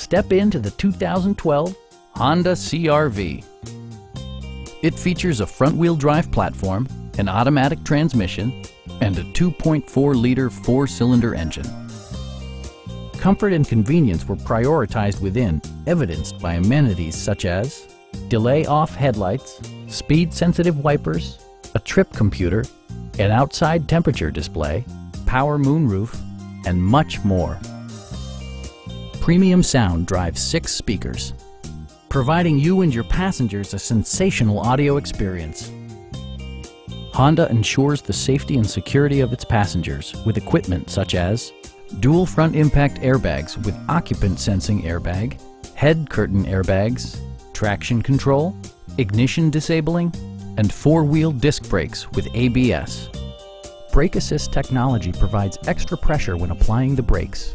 Step into the 2012 Honda CR-V. It features a front-wheel drive platform, an automatic transmission, and a 2.4-liter four-cylinder engine. Comfort and convenience were prioritized within, evidenced by amenities such as delay-off headlights, speed-sensitive wipers, a trip computer, an outside temperature display, power moonroof, and much more. Premium sound drives 6 speakers, providing you and your passengers a sensational audio experience. Honda ensures the safety and security of its passengers with equipment such as dual front impact airbags with occupant sensing airbag, head curtain airbags, traction control, ignition disabling, and 4-wheel disc brakes with ABS. Brake Assist technology provides extra pressure when applying the brakes.